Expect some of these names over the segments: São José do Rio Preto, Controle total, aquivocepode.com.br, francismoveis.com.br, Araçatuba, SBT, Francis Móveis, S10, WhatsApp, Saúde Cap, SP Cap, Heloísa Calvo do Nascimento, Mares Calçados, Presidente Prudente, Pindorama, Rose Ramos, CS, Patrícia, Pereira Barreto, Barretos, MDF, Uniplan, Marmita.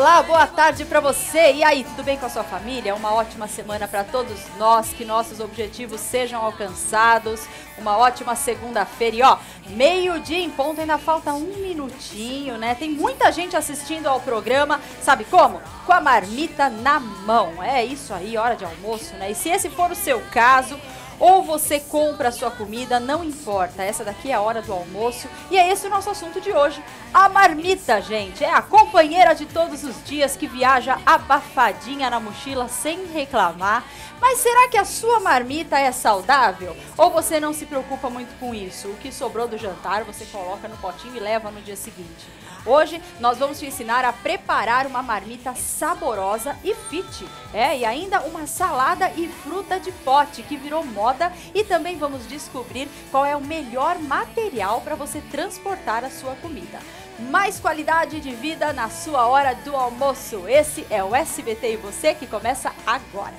Olá, boa tarde para você. E aí, tudo bem com a sua família? Uma ótima semana para todos nós, que nossos objetivos sejam alcançados. Uma ótima segunda-feira. E ó, meio-dia em ponto, ainda falta um minutinho, né? Tem muita gente assistindo ao programa, sabe como? Com a marmita na mão. É isso aí, hora de almoço, né? E se esse for o seu caso, ou você compra a sua comida, não importa. Essa daqui é a hora do almoço e é esse o nosso assunto de hoje. A marmita, gente, é a companheira de todos os dias que viaja abafadinha na mochila sem reclamar. Mas será que a sua marmita é saudável? Ou você não se preocupa muito com isso? O que sobrou do jantar você coloca no potinho e leva no dia seguinte. Hoje nós vamos te ensinar a preparar uma marmita saborosa e fit. E ainda uma salada e fruta de pote que virou moda, e também vamos descobrir qual é o melhor material para você transportar a sua comida. Mais qualidade de vida na sua hora do almoço. Esse é o SBT e Você, que começa agora.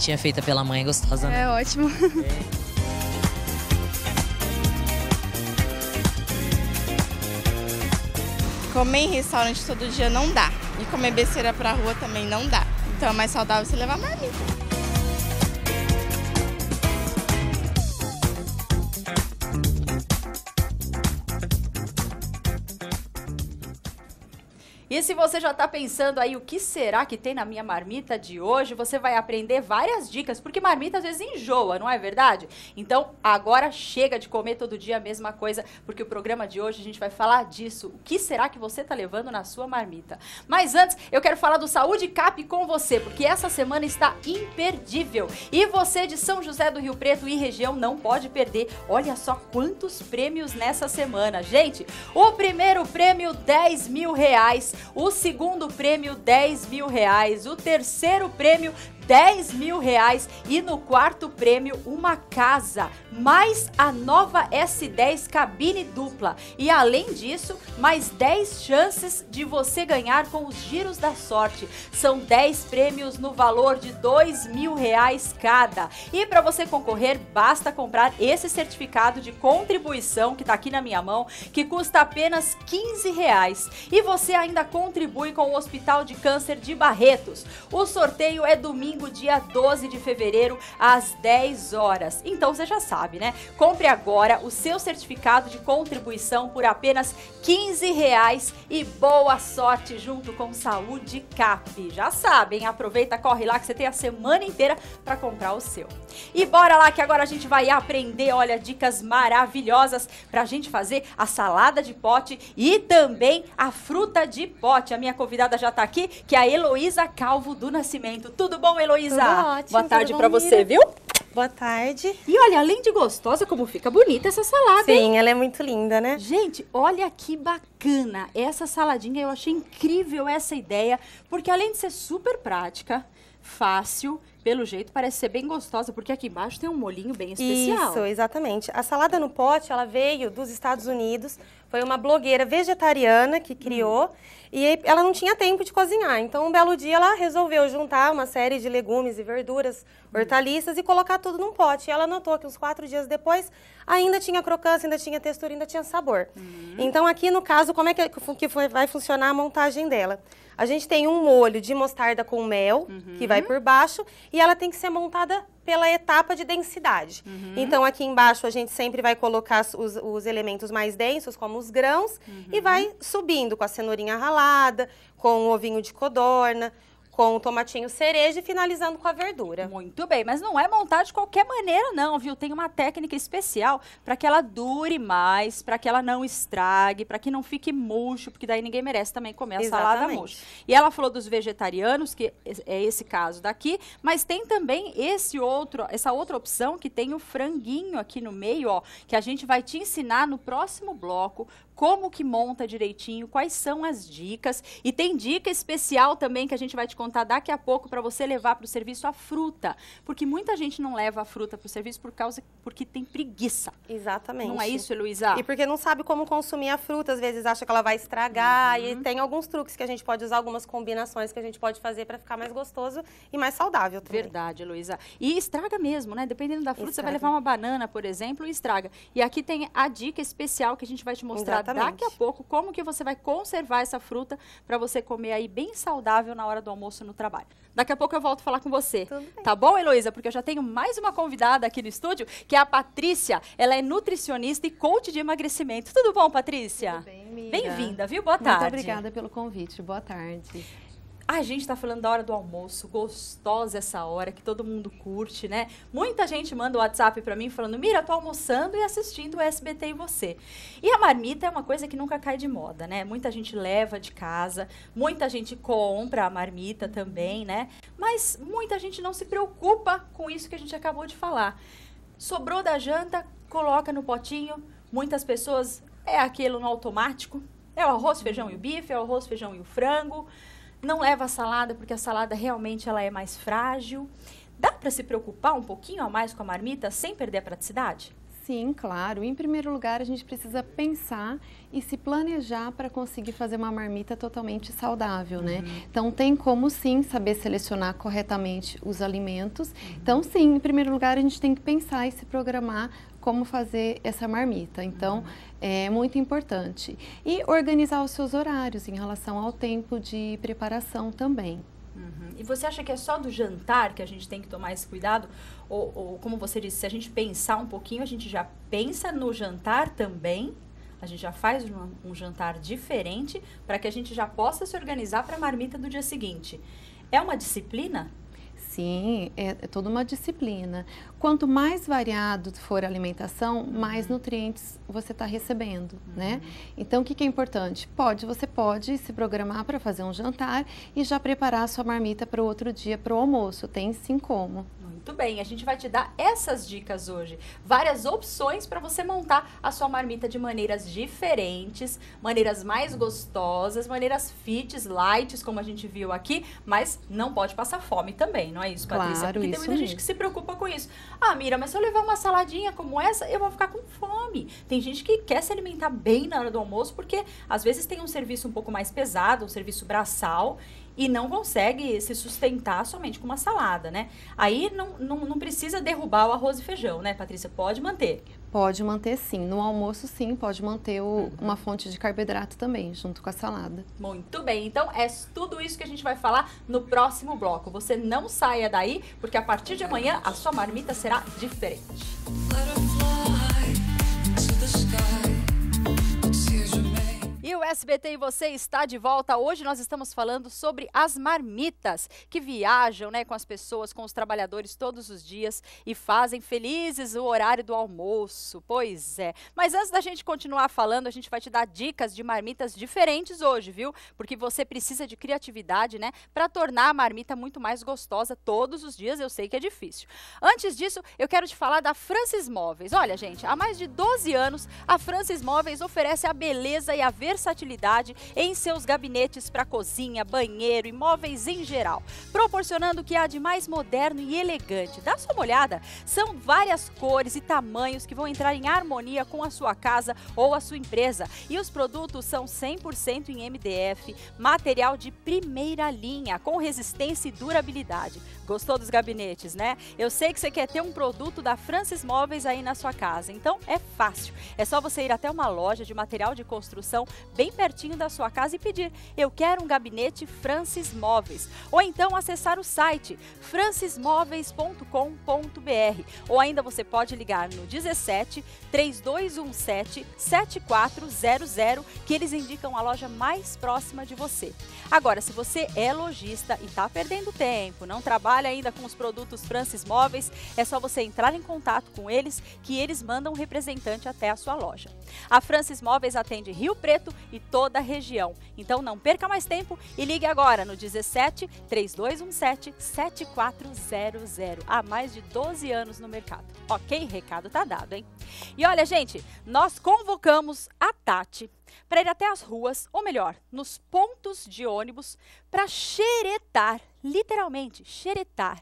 Tinha feita pela mãe, gostosa, né? É ótimo. Comer em restaurante todo dia não dá. E comer besteira pra rua também não dá. Então é mais saudável você levar marmita. E se você já está pensando aí o que será que tem na minha marmita de hoje, você vai aprender várias dicas, porque marmita às vezes enjoa, não é verdade? Então agora chega de comer todo dia a mesma coisa, porque o programa de hoje a gente vai falar disso. O que será que você está levando na sua marmita? Mas antes, eu quero falar do Saúde Cap com você, porque essa semana está imperdível. E você de São José do Rio Preto e região não pode perder. Olha só quantos prêmios nessa semana, gente. O primeiro prêmio, R$10 mil. O segundo prêmio, R$10 mil. O terceiro prêmio, R$10 mil. E no quarto prêmio, uma casa, mais a nova S10 cabine dupla. E além disso, mais 10 chances de você ganhar com os giros da sorte. São 10 prêmios no valor de R$2 mil cada. E para você concorrer, basta comprar esse certificado de contribuição, que está aqui na minha mão, que custa apenas R$15. E você ainda contribui com o Hospital de Câncer de Barretos. O sorteio é domingo, dia 12 de fevereiro, às 10 horas. Então você já sabe, né? Compre agora o seu certificado de contribuição por apenas R$15 e boa sorte junto com Saúde Cap. Já sabem, aproveita, corre lá que você tem a semana inteira para comprar o seu. E bora lá que agora a gente vai aprender, olha, dicas maravilhosas para a gente fazer a salada de pote e também a fruta de pote. A minha convidada já tá aqui, que é a Heloísa Calvo do Nascimento. Tudo bom, Heloísa? Tudo ótimo. Boa tarde para você, viu? Boa tarde. E olha, além de gostosa, como fica bonita essa salada, sim, hein? Ela é muito linda, né? Gente, olha que bacana essa saladinha. Eu achei incrível essa ideia, porque além de ser super prática, fácil, pelo jeito parece ser bem gostosa, porque aqui embaixo tem um molhinho bem especial. Isso, exatamente. A salada no pote, ela veio dos Estados Unidos, foi uma blogueira vegetariana que criou, e ela não tinha tempo de cozinhar. Então, um belo dia, ela resolveu juntar uma série de legumes e verduras, hortaliças, e colocar tudo num pote. E ela notou que uns 4 dias depois, ainda tinha crocância, ainda tinha textura, ainda tinha sabor. Então, aqui no caso, como é que vai funcionar a montagem dela? A gente tem um molho de mostarda com mel, que vai por baixo, e ela tem que ser montada pela etapa de densidade. Então, aqui embaixo, a gente sempre vai colocar os elementos mais densos, como os grãos, e vai subindo com a cenourinha ralada, com o ovinho de codorna, com o tomatinho cereja e finalizando com a verdura. Muito bem, mas não é montar de qualquer maneira não, viu? Tem uma técnica especial para que ela dure mais, para que ela não estrague, para que não fique murcho, porque daí ninguém merece também comer a salada murcha. E ela falou dos vegetarianos, que é esse caso daqui, mas tem também essa outra opção que tem o franguinho aqui no meio, ó, que a gente vai te ensinar no próximo bloco, como que monta direitinho, quais são as dicas, e tem dica especial também que a gente vai te contar contar daqui a pouco para você levar para o serviço a fruta. Porque muita gente não leva a fruta para o serviço porque tem preguiça. Exatamente. Não é isso, Heloísa? E porque não sabe como consumir a fruta, às vezes acha que ela vai estragar. Uhum. E tem alguns truques que a gente pode usar, algumas combinações que a gente pode fazer para ficar mais gostoso e mais saudável também. Verdade, Heloísa. E estraga mesmo, né? Dependendo da fruta, estraga. Você vai levar uma banana, por exemplo, e estraga. E aqui tem a dica especial que a gente vai te mostrar daqui a pouco, como que você vai conservar essa fruta para você comer aí bem saudável na hora do almoço no trabalho. Daqui a pouco eu volto a falar com você. Tá bom, Heloísa? Porque eu já tenho mais uma convidada aqui no estúdio, que é a Patrícia. Ela é nutricionista e coach de emagrecimento. Tudo bom, Patrícia? Tudo bem, amiga. Bem-vinda, viu? Boa tarde. Muito obrigada pelo convite. Boa tarde. A gente está falando da hora do almoço, gostosa essa hora, que todo mundo curte, né? Muita gente manda o WhatsApp para mim falando, Mira, tô almoçando e assistindo o SBT e você. E a marmita é uma coisa que nunca cai de moda, né? Muita gente leva de casa, muita gente compra a marmita também, né? Mas muita gente não se preocupa com isso que a gente acabou de falar. Sobrou da janta, coloca no potinho, muitas pessoas, é aquilo no automático, é o arroz, feijão e o bife, é o arroz, feijão e o frango. Não leva a salada, porque a salada realmente ela é mais frágil. Dá para se preocupar um pouquinho a mais com a marmita, sem perder a praticidade? Sim, claro. Em primeiro lugar, a gente precisa pensar e se planejar para conseguir fazer uma marmita totalmente saudável, né? Então, tem como sim saber selecionar corretamente os alimentos. Então, sim, em primeiro lugar, a gente tem que pensar e se programar como fazer essa marmita. Então, é muito importante. E organizar os seus horários em relação ao tempo de preparação também. E você acha que é só do jantar que a gente tem que tomar esse cuidado? Ou como você disse, se a gente pensar um pouquinho, a gente já pensa no jantar também? A gente já faz um jantar diferente para que a gente já possa se organizar para a marmita do dia seguinte. É uma disciplina? Sim, é toda uma disciplina. Quanto mais variado for a alimentação, mais nutrientes você está recebendo, né? Então, o que é importante? Você pode se programar para fazer um jantar e já preparar a sua marmita para o outro dia, para o almoço. Tem sim como. Muito bem, a gente vai te dar essas dicas hoje. Várias opções para você montar a sua marmita de maneiras diferentes, maneiras mais gostosas, maneiras fits, lights, como a gente viu aqui, mas não pode passar fome também, não é isso, Patrícia? Claro, porque tem muita gente que se preocupa com isso. Ah, Mira, mas se eu levar uma saladinha como essa, eu vou ficar com fome. Tem gente que quer se alimentar bem na hora do almoço, porque às vezes tem um serviço um pouco mais pesado, um serviço braçal, e não consegue se sustentar somente com uma salada, né? Aí não precisa derrubar o arroz e feijão, né, Patrícia? Pode manter. Pode manter, sim. No almoço, sim, pode manter uma fonte de carboidrato também, junto com a salada. Muito bem. Então, é tudo isso que a gente vai falar no próximo bloco. Você não saia daí, porque a partir de amanhã, a sua marmita será diferente. E o SBT e você está de volta. Hoje nós estamos falando sobre as marmitas que viajam, né, com as pessoas, com os trabalhadores todos os dias e fazem felizes o horário do almoço. Pois é. Mas antes da gente continuar falando, a gente vai te dar dicas de marmitas diferentes hoje, viu? Porque você precisa de criatividade, né, para tornar a marmita muito mais gostosa todos os dias. Eu sei que é difícil. Antes disso, eu quero te falar da Francis Móveis. Olha, gente, há mais de 12 anos, a Francis Móveis oferece a beleza e a versatilidade em seus gabinetes para cozinha, banheiro e móveis em geral, proporcionando o que há de mais moderno e elegante. Dá só uma olhada, são várias cores e tamanhos que vão entrar em harmonia com a sua casa ou a sua empresa. E os produtos são 100% em MDF, material de primeira linha, com resistência e durabilidade. Gostou dos gabinetes, né? Eu sei que você quer ter um produto da Francis Móveis aí na sua casa, então é fácil. É só você ir até uma loja de material de construção bem pertinho da sua casa e pedir: eu quero um gabinete Francis Móveis. Ou então acessar o site francismoveis.com.br. Ou ainda você pode ligar no 17 3217 7400 que eles indicam a loja mais próxima de você. Agora, se você é lojista e está perdendo tempo, não trabalha ainda com os produtos Francis Móveis, é só você entrar em contato com eles que eles mandam um representante até a sua loja. A Francis Móveis atende Rio Preto e de toda a região. Então não perca mais tempo e ligue agora no 17 3217 7400. Há mais de 12 anos no mercado. Ok? Recado tá dado, hein? E olha, gente, nós convocamos a Tati para ir até as ruas, ou melhor, nos pontos de ônibus, para xeretar, literalmente, xeretar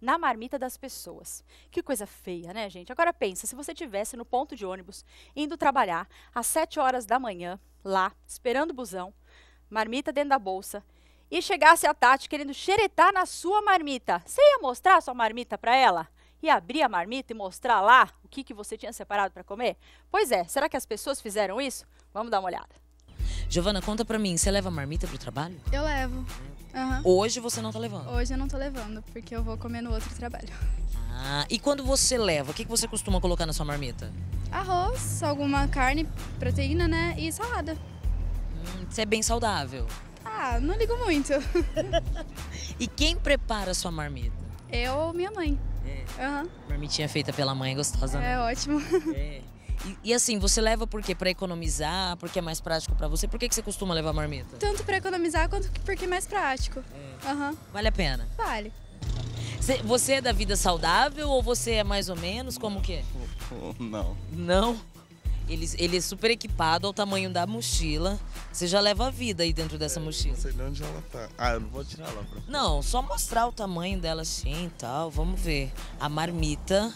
na marmita das pessoas. Que coisa feia, né, gente? Agora pensa, se você estivesse no ponto de ônibus, indo trabalhar às 7 horas da manhã, lá, esperando o busão, marmita dentro da bolsa, e chegasse a Tati querendo xeretar na sua marmita. Você ia mostrar a sua marmita para ela? E abrir a marmita e mostrar lá o que você tinha separado para comer? Pois é, será que as pessoas fizeram isso? Vamos dar uma olhada. Giovana, conta pra mim, você leva marmita pro trabalho? Eu levo. Uhum. Hoje você não tá levando? Hoje eu não tô levando, porque eu vou comer no outro trabalho. Ah, e quando você leva, o que você costuma colocar na sua marmita? Arroz, alguma carne, proteína, né? E salada. Você é bem saudável? Ah, não ligo muito. E quem prepara a sua marmita? Eu ou minha mãe. É. Uhum. Marmitinha feita pela mãe, gostosa, né? É ótimo. É. E assim, você leva por quê? Pra economizar, porque é mais prático pra você? Por que você costuma levar marmita? Tanto pra economizar, quanto porque é mais prático. É. Uhum. Vale a pena? Vale. Você é da vida saudável ou você é mais ou menos? Como que é? Não. Não? Ele é super equipado ao tamanho da mochila. Você já leva a vida aí dentro dessa mochila. Não sei de onde ela tá. Ah, eu não vou tirar ela pra... Não, só mostrar o tamanho dela assim e tal. Vamos ver. A marmita.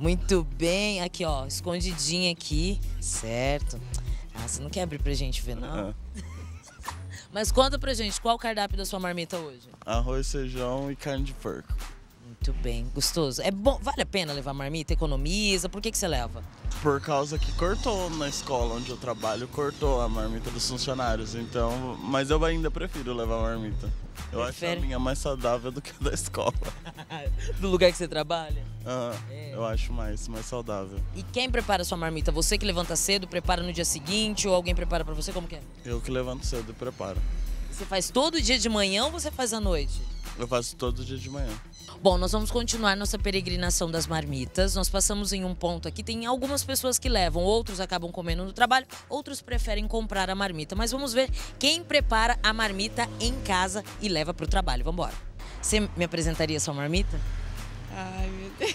Muito bem. Aqui, ó. Escondidinha aqui. Certo. Ah, você não quer abrir pra gente ver, não? Uhum. Mas conta pra gente, qual o cardápio da sua marmita hoje? Arroz, feijão e carne de porco. Muito bem, gostoso. É bom, vale a pena levar marmita? Economiza? Por que você leva? Por causa que cortou na escola onde eu trabalho, cortou a marmita dos funcionários. Então, mas eu ainda prefiro levar marmita. Eu prefere? Acho a minha mais saudável do que a da escola. Do lugar que você trabalha? Ah, é. Eu acho mais saudável. E quem prepara a sua marmita? Você que levanta cedo, prepara no dia seguinte ou alguém prepara pra você? Como que é? Eu que levanto cedo e preparo. Você faz todo dia de manhã ou você faz à noite? Eu faço todo dia de manhã. Bom, nós vamos continuar nossa peregrinação das marmitas. Nós passamos em um ponto aqui, tem algumas pessoas que levam, outros acabam comendo no trabalho, outros preferem comprar a marmita. Mas vamos ver quem prepara a marmita em casa e leva para o trabalho. Vamos embora. Você me apresentaria sua marmita? Ai, meu Deus.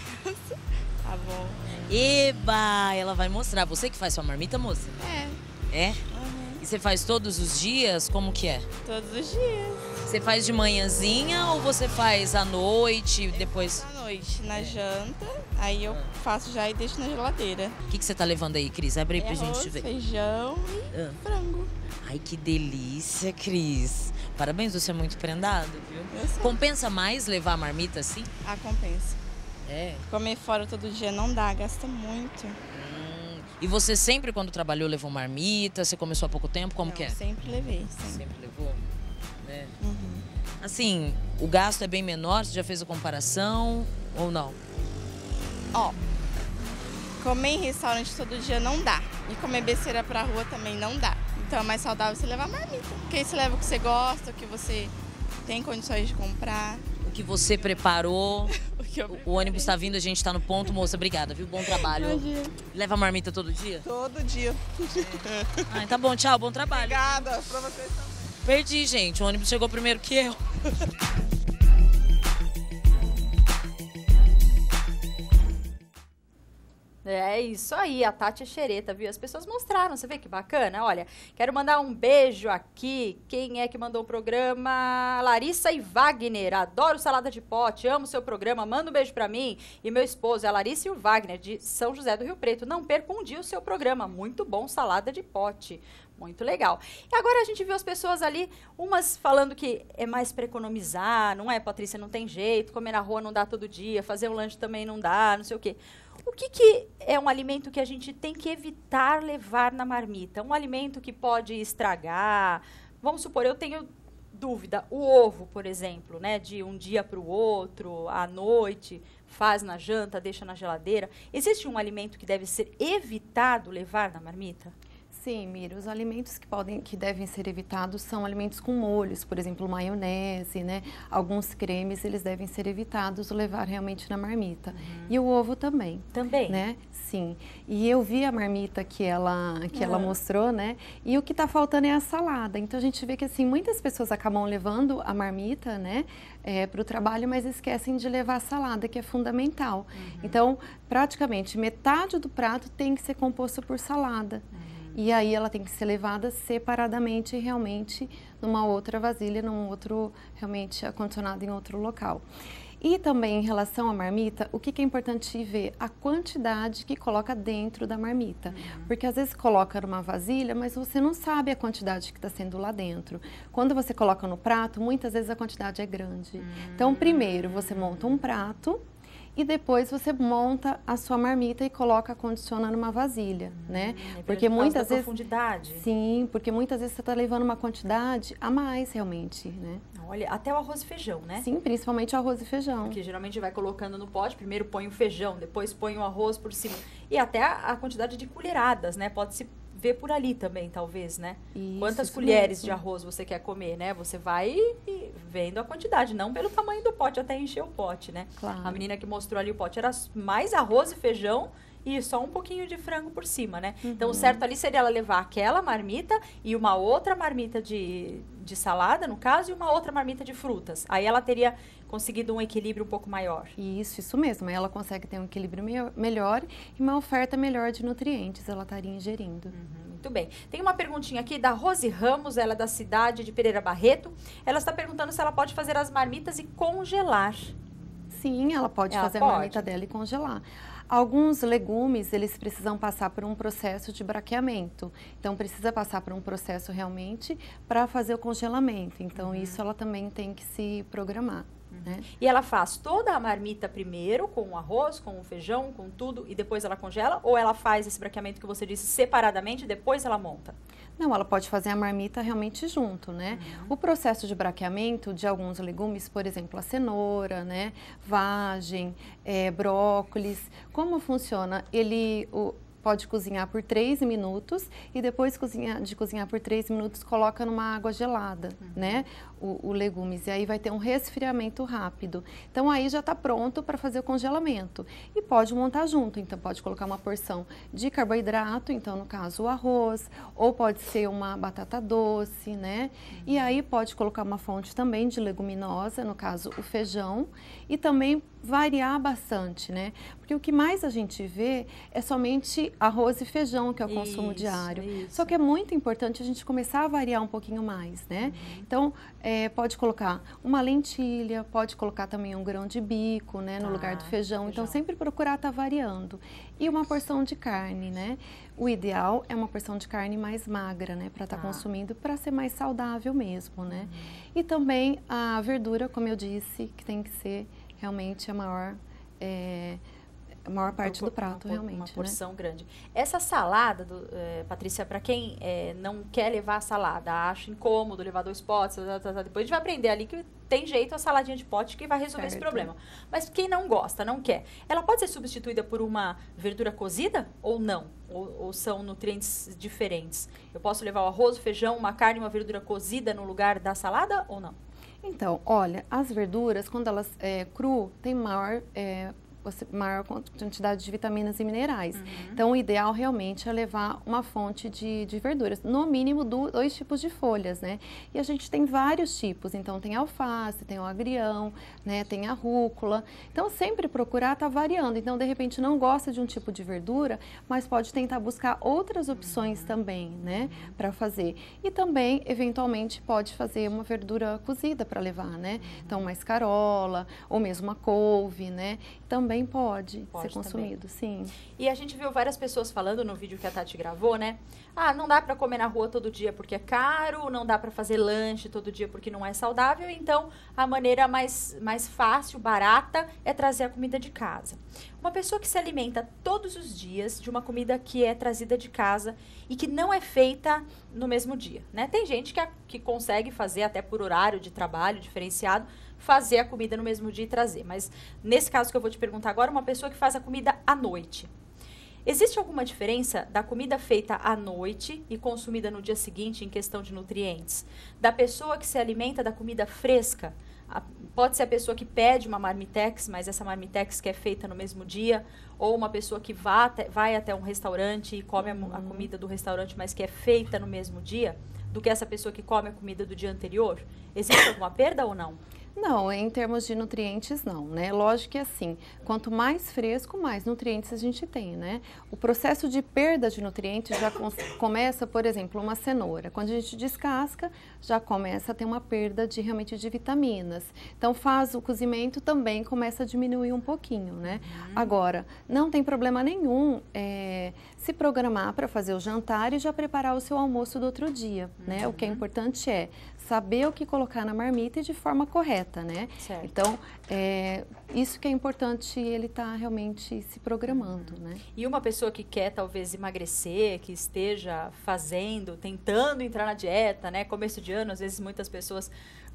Tá bom. Eba, ela vai mostrar. Você que faz sua marmita, moça? É? E você faz todos os dias? Como que é? Todos os dias. Você faz de manhãzinha ou você faz à noite, depois? À noite, na janta, aí eu faço já e deixo na geladeira. O que você tá levando aí, Cris? Abre aí pra gente ver. Feijão e frango. Ai, que delícia, Cris. Parabéns, você é muito prendado, viu? Compensa mais levar a marmita assim? Ah, compensa. É? Comer fora todo dia não dá, gasta muito. E você sempre, quando trabalhou, levou marmita? Você começou há pouco tempo? Como que é? Sempre levei, sempre. Sempre levou? É. Uhum. Assim, o gasto é bem menor, você já fez a comparação ou não? Ó, comer em restaurante todo dia não dá. E comer besteira pra rua também não dá. Então é mais saudável você levar marmita. Porque aí você leva o que você gosta, o que você tem condições de comprar. O que você preparou. O ônibus tá vindo, a gente tá no ponto, moça. Obrigada, viu? Bom trabalho. Leva a marmita todo dia? Todo dia. É. Ah, tá bom, tchau, bom trabalho. Obrigada, pra vocês também. Perdi, gente. O ônibus chegou primeiro que eu. É isso aí, a Tati é xereta, viu? As pessoas mostraram, você vê que bacana? Olha, quero mandar um beijo aqui. Quem é que mandou o programa? Larissa e Wagner, adoro salada de pote, amo seu programa, manda um beijo pra mim. E meu esposo, a Larissa e o Wagner, de São José do Rio Preto. Não perca um dia o seu programa, muito bom, salada de pote. Muito legal. E agora a gente viu as pessoas ali, umas falando que é mais para economizar, não é, Patrícia? Não tem jeito, comer na rua não dá todo dia, fazer um lanche também não dá, não sei o quê. O que é um alimento que a gente tem que evitar levar na marmita? Um alimento que pode estragar? Vamos supor, eu tenho dúvida, o ovo, por exemplo, né? De um dia para o outro, à noite, faz na janta, deixa na geladeira. Existe um alimento que deve ser evitado levar na marmita? Sim, Mira, os alimentos que devem ser evitados são alimentos com molhos, por exemplo, maionese, né? Alguns cremes, eles devem ser evitados, levar realmente na marmita. Uhum. E o ovo também. Também? Né? Sim. E eu vi a marmita que ela mostrou, né? E o que tá faltando é a salada. Então, a gente vê que, assim, muitas pessoas acabam levando a marmita, né? Para o trabalho, mas esquecem de levar a salada, que é fundamental. Uhum. Então, praticamente, metade do prato tem que ser composto por salada. Uhum. E aí ela tem que ser levada separadamente, realmente, numa outra vasilha, num outro, realmente, acondicionado em outro local. E também, em relação à marmita, o que é importante ver? A quantidade que coloca dentro da marmita. Uhum. Porque, às vezes, coloca numa vasilha, mas você não sabe a quantidade que está sendo lá dentro. Quando você coloca no prato, muitas vezes a quantidade é grande. Uhum. Então, primeiro, você monta um prato. E depois você monta a sua marmita e coloca, condiciona numa vasilha, né? Porque muitas vezes... profundidade? Sim, porque muitas vezes você está levando uma quantidade a mais, realmente, né? Olha, até o arroz e feijão, né? Sim, principalmente o arroz e feijão. Porque geralmente vai colocando no pote, primeiro põe o feijão, depois põe o arroz por cima. E até a quantidade de colheradas, né? Pode se ver por ali também, talvez, né? Isso, quantas colheres de arroz você quer comer, né? Você vai vendo a quantidade, não pelo tamanho do pote, até encher o pote, né? Claro. A menina que mostrou ali o pote era mais arroz e feijão e só um pouquinho de frango por cima, né? Uhum. Então, o certo ali seria ela levar aquela marmita e uma outra marmita de salada, no caso, e uma outra marmita de frutas. Aí ela teria conseguido um equilíbrio um pouco maior. Isso mesmo. Aí ela consegue ter um equilíbrio melhor e uma oferta melhor de nutrientes ela estaria ingerindo. Uhum. Muito bem. Tem uma perguntinha aqui da Rose Ramos, ela é da cidade de Pereira Barreto. Ela está perguntando se ela pode fazer as marmitas e congelar. Sim, ela pode fazer a marmita dela e congelar. Alguns legumes, eles precisam passar por um processo de braqueamento. Então, precisa passar por um processo realmente para fazer o congelamento. Então, isso ela também tem que se programar. Né? E ela faz toda a marmita primeiro, com o arroz, com o feijão, com tudo, e depois ela congela? Ou ela faz esse braqueamento que você disse separadamente e depois ela monta? Não, ela pode fazer a marmita realmente junto, né? Uhum. O processo de braqueamento de alguns legumes, por exemplo, a cenoura, né? Vagem, brócolis, como funciona? Pode cozinhar por 3 minutos e depois de cozinhar por 3 minutos, coloca numa água gelada, né? O legumes. E aí vai ter um resfriamento rápido. Então, aí já está pronto para fazer o congelamento. E pode montar junto. Então, pode colocar uma porção de carboidrato, então, no caso, o arroz, ou pode ser uma batata doce, né? E aí pode colocar uma fonte também de leguminosa, no caso, o feijão. E também variar bastante, né? Porque o que mais a gente vê é somente arroz e feijão, que é o consumo diário. Só que é muito importante a gente começar a variar um pouquinho mais, né? Uhum. Então, pode colocar uma lentilha, pode colocar também um grão de bico, né? No lugar do feijão. Então, sempre procurar estar variando. E uma porção de carne, né? O ideal é uma porção de carne mais magra, né? Para estar consumindo, para ser mais saudável mesmo, né? Uhum. E também a verdura, como eu disse, que tem que ser realmente a maior parte do prato, realmente. Uma porção, né? Grande. Essa salada, Patrícia, para quem não quer levar a salada, acha incômodo levar 2 potes, depois a gente vai aprender ali que tem jeito a saladinha de pote que vai resolver esse problema. Mas quem não gosta, não quer, ela pode ser substituída por uma verdura cozida ou não? Ou são nutrientes diferentes? Eu posso levar o arroz, o feijão, uma carne, uma verdura cozida no lugar da salada ou não? Então, olha, as verduras, quando elas cru, tem maior quantidade de vitaminas e minerais. Uhum. Então, o ideal realmente é levar uma fonte de verduras, no mínimo 2 tipos de folhas, né? E a gente tem vários tipos, então tem alface, tem o agrião, né? Tem a rúcula. Então, sempre procurar estar variando. Então, de repente, não gosta de um tipo de verdura, mas pode tentar buscar outras opções também, né? Para fazer. E também, eventualmente, pode fazer uma verdura cozida para levar, né? Então, uma escarola, ou mesmo uma couve, né? Também pode ser consumido, também. Sim. E a gente viu várias pessoas falando no vídeo que a Tati gravou, né? Ah, não dá para comer na rua todo dia porque é caro, não dá para fazer lanche todo dia porque não é saudável, então a maneira mais fácil, barata, é trazer a comida de casa. Uma pessoa que se alimenta todos os dias de uma comida que é trazida de casa e que não é feita no mesmo dia, né? Tem gente que consegue fazer até por horário de trabalho diferenciado, fazer a comida no mesmo dia e trazer. Mas nesse caso que eu vou te perguntar agora, uma pessoa que faz a comida à noite. Existe alguma diferença da comida feita à noite e consumida no dia seguinte em questão de nutrientes? Da pessoa que se alimenta da comida fresca? Pode ser a pessoa que pede uma marmitex, mas essa marmitex que é feita no mesmo dia, ou uma pessoa que vai até um restaurante e come a comida do restaurante, mas que é feita no mesmo dia, do que essa pessoa que come a comida do dia anterior? Existe alguma perda ou não? Não, em termos de nutrientes não, né? Lógico que assim, quanto mais fresco, mais nutrientes a gente tem, né? O processo de perda de nutrientes já começa, por exemplo, uma cenoura. Quando a gente descasca, já começa a ter uma perda de realmente de vitaminas. Então faz o cozimento também começa a diminuir um pouquinho, né? Agora, não tem problema nenhum se programar para fazer o jantar e já preparar o seu almoço do outro dia, né? O que é importante é saber o que colocar na marmita e de forma correta, né? Certo. Então, isso que é importante, ele está realmente se programando, né? E uma pessoa que quer, talvez, emagrecer, que esteja fazendo, tentando entrar na dieta, né? Começo de ano, às vezes, muitas pessoas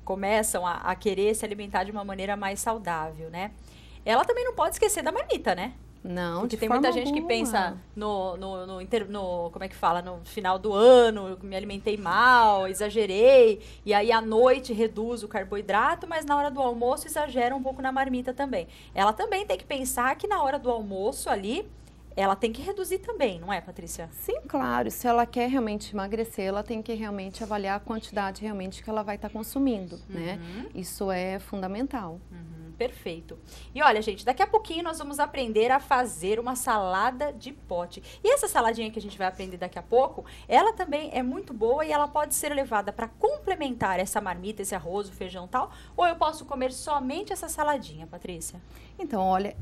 começam a querer se alimentar de uma maneira mais saudável, né? Ela também não pode esquecer da marmita, né? Não, porque tem muita gente que pensa no como é que fala, no final do ano, me alimentei mal, exagerei, e aí à noite reduz o carboidrato, mas na hora do almoço exagera um pouco na marmita também. Ela também tem que pensar que na hora do almoço ali, ela tem que reduzir também, não é, Patrícia? Sim, claro. Se ela quer realmente emagrecer, ela tem que realmente avaliar a quantidade realmente que ela vai estar consumindo, né? Isso é fundamental. Perfeito. E olha, gente, daqui a pouquinho nós vamos aprender a fazer uma salada de pote. E essa saladinha que a gente vai aprender daqui a pouco, ela também é muito boa e ela pode ser levada para complementar essa marmita, esse arroz, o feijão e tal, ou eu posso comer somente essa saladinha, Patrícia? Então, olha,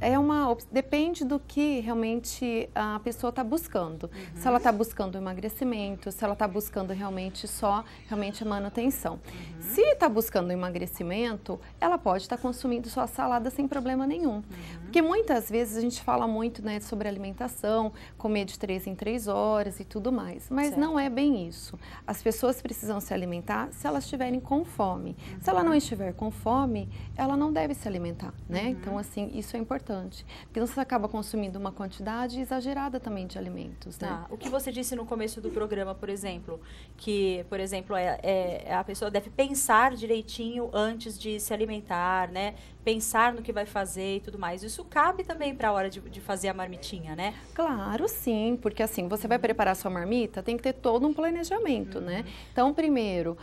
depende do que realmente a pessoa está buscando. Se ela está buscando emagrecimento, se ela está buscando realmente a manutenção. Se está buscando emagrecimento, ela pode estar consumindo só a salada sem problema nenhum. Porque muitas vezes a gente fala muito, né, sobre alimentação, comer de 3 em 3 horas e tudo mais. Mas não é bem isso. As pessoas precisam se alimentar se elas estiverem com fome. Se ela não estiver com fome, ela não deve se alimentar, né? Então, assim, isso é importante. Porque você acaba consumindo uma quantidade exagerada também de alimentos, né? O que você disse no começo do programa, por exemplo, que, por exemplo, a pessoa deve pensar direitinho antes de se alimentar, né? Pensar no que vai fazer e tudo mais. Isso cabe também para a hora de fazer a marmitinha, né? Claro, sim, porque assim, você vai preparar sua marmita, tem que ter todo um planejamento, né? Então, primeiro,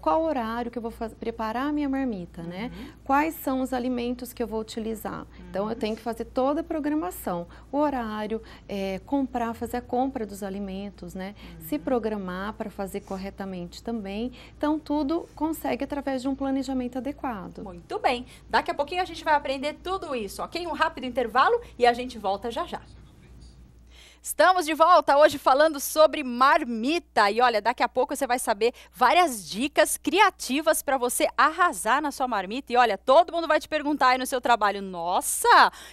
qual horário que eu vou preparar a minha marmita, né? Quais são os alimentos que eu vou utilizar? Então, eu tenho que fazer toda a programação, o horário, fazer a compra dos alimentos, né? Se programar para fazer corretamente também. Então, tudo consegue através de um planejamento adequado. Muito bem. Daqui a pouquinho a gente vai aprender tudo isso, ok? Um rápido intervalo e a gente volta já já. Estamos de volta hoje falando sobre marmita e olha, daqui a pouco você vai saber várias dicas criativas para você arrasar na sua marmita e olha, todo mundo vai te perguntar aí no seu trabalho, nossa,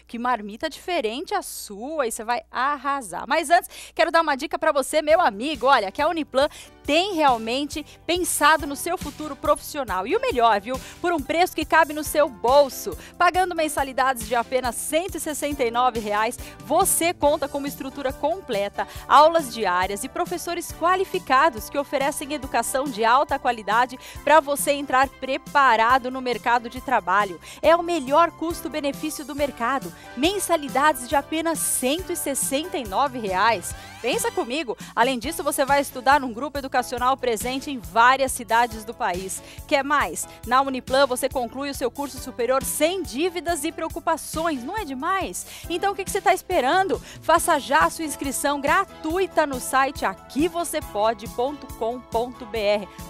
que marmita diferente a sua e você vai arrasar. Mas antes, quero dar uma dica para você, meu amigo, olha, que a Uniplan tem realmente pensado no seu futuro profissional. E o melhor, viu? Por um preço que cabe no seu bolso. Pagando mensalidades de apenas R$ 169,00, você conta com uma estrutura completa, aulas diárias e professores qualificados que oferecem educação de alta qualidade para você entrar preparado no mercado de trabalho. É o melhor custo-benefício do mercado. Mensalidades de apenas R$ 169,00. Pensa comigo. Além disso, você vai estudar num grupo educacional presente em várias cidades do país. Quer mais? Na Uniplan você conclui o seu curso superior sem dívidas e preocupações, não é demais? Então o que você está esperando? Faça já a sua inscrição gratuita no site aquivocepode.com.br.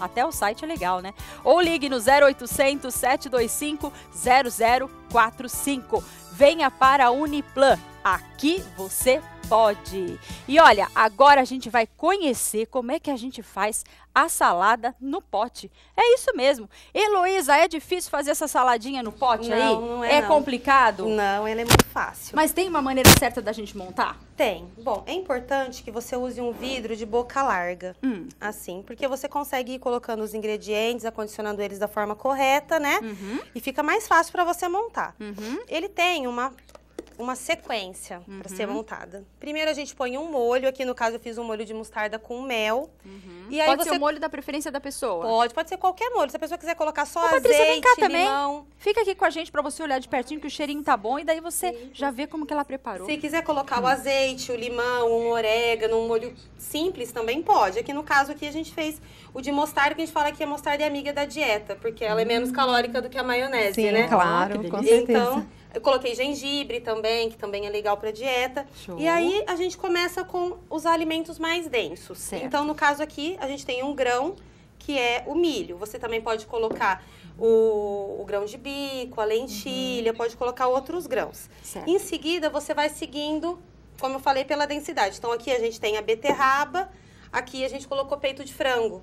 Até o site é legal, né? Ou ligue no 0800 725 0045. Venha para a Uniplan. Aqui você pode. E olha, agora a gente vai conhecer como é que a gente faz a salada no pote. É isso mesmo. Heloísa, é difícil fazer essa saladinha no pote aí? Não é não. É complicado? Não, ela é muito fácil. Mas tem uma maneira certa da gente montar? Tem. Bom, é importante que você use um vidro de boca larga, assim, porque você consegue ir colocando os ingredientes, acondicionando eles da forma correta, né? E fica mais fácil para você montar. Ele tem uma uma sequência para ser montada. Primeiro a gente põe um molho, aqui no caso eu fiz um molho de mostarda com mel. E aí pode ser o molho da preferência da pessoa? Pode ser qualquer molho, se a pessoa quiser colocar só azeite, limão. Fica aqui com a gente para você olhar de pertinho que o cheirinho tá bom e daí você já vê como que ela preparou. Se quiser colocar o azeite, o limão, um orégano, um molho simples também pode. Aqui no caso aqui a gente fez o de mostarda, que a gente fala que a mostarda é amiga da dieta, porque ela é menos calórica do que a maionese, né? Sim, claro, com certeza. Então, eu coloquei gengibre também, que também é legal para dieta. Show. E aí, a gente começa com os alimentos mais densos. Certo. Então, no caso aqui, a gente tem um grão, que é o milho. Você também pode colocar o grão de bico, a lentilha, pode colocar outros grãos. Certo. Em seguida, você vai seguindo, como eu falei, pela densidade. Então, aqui a gente tem a beterraba, aqui a gente colocou peito de frango.